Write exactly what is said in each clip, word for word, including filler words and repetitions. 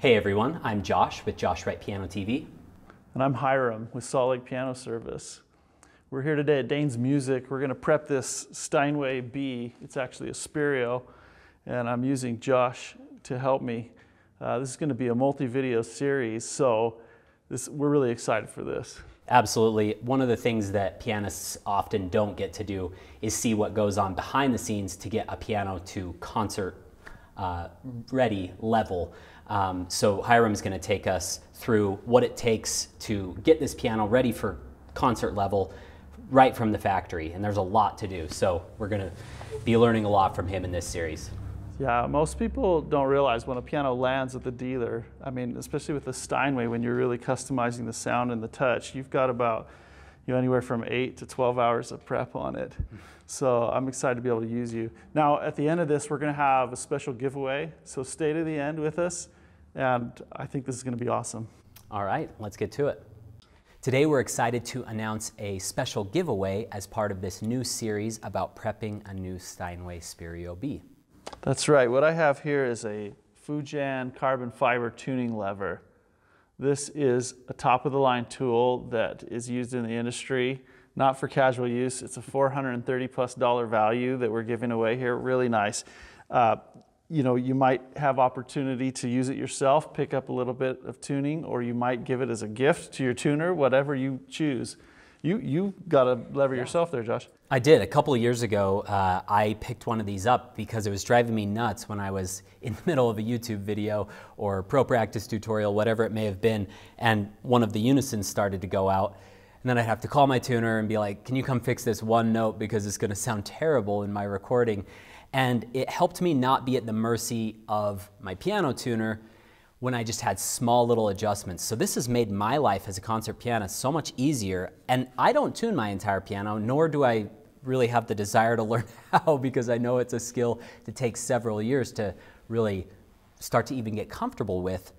Hey everyone, I'm Josh with Josh Wright Piano T V. And I'm Hyrum with Salt Lake Piano Service. We're here today at Dane's Music. We're going to prep this Steinway B. It's actually a Spirio, and I'm using Josh to help me. Uh, this is going to be a multi-video series, so this, we're really excited for this. Absolutely. One of the things that pianists often don't get to do is see what goes on behind the scenes to get a piano to concert Uh, ready level. Um, so Hyrum's going to take us through what it takes to get this piano ready for concert level right from the factory, and there's a lot to do. So we're going to be learning a lot from him in this series. Yeah, most people don't realize when a piano lands at the dealer, I mean, especially with the Steinway, when you're really customizing the sound and the touch, you've got about you know, anywhere from eight to twelve hours of prep on it. So I'm excited to be able to use you. Now, at the end of this, we're gonna have a special giveaway. So stay to the end with us, and I think this is gonna be awesome. All right, let's get to it. Today, we're excited to announce a special giveaway as part of this new series about prepping a new Steinway Spirio B. That's right, what I have here is a Fujian carbon fiber tuning lever. This is a top-of-the-line tool that is used in the industry, not for casual use. It's a four hundred thirty plus dollar value that we're giving away here. Really nice. Uh, you know, you might have opportunity to use it yourself, pick up a little bit of tuning, or you might give it as a gift to your tuner, whatever you choose. You you got a lever yeah. yourself there, Josh. I did. A couple of years ago, uh, I picked one of these up because it was driving me nuts when I was in the middle of a YouTube video or pro practice tutorial, whatever it may have been, and one of the unisons started to go out. And then I'd have to call my tuner and be like, can you come fix this one note because it's going to sound terrible in my recording? And it helped me not be at the mercy of my piano tuner when I just had small little adjustments. So this has made my life as a concert pianist so much easier, and I don't tune my entire piano, nor do I really have the desire to learn how, because I know it's a skill that takes several years to really start to even get comfortable with.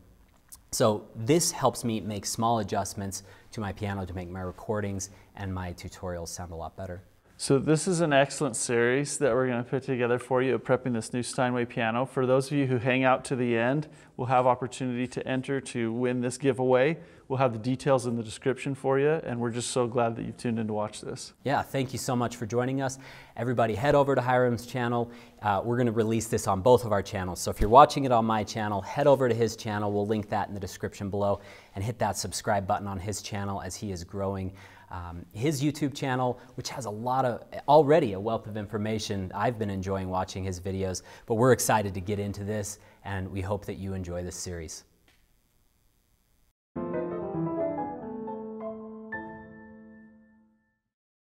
So this helps me make small adjustments to my piano to make my recordings and my tutorials sound a lot better. So this is an excellent series that we're going to put together for you, prepping this new Steinway piano. For those of you who hang out to the end, we'll have opportunity to enter to win this giveaway. We'll have the details in the description for you, and we're just so glad that you've tuned in to watch this. Yeah, thank you so much for joining us. Everybody head over to Hyrum's channel. Uh, we're going to release this on both of our channels. So if you're watching it on my channel, head over to his channel. We'll link that in the description below, and hit that subscribe button on his channel as he is growing. Um, his YouTube channel, which has a lot of, already a wealth of information. I've been enjoying watching his videos, but we're excited to get into this, and we hope that you enjoy this series.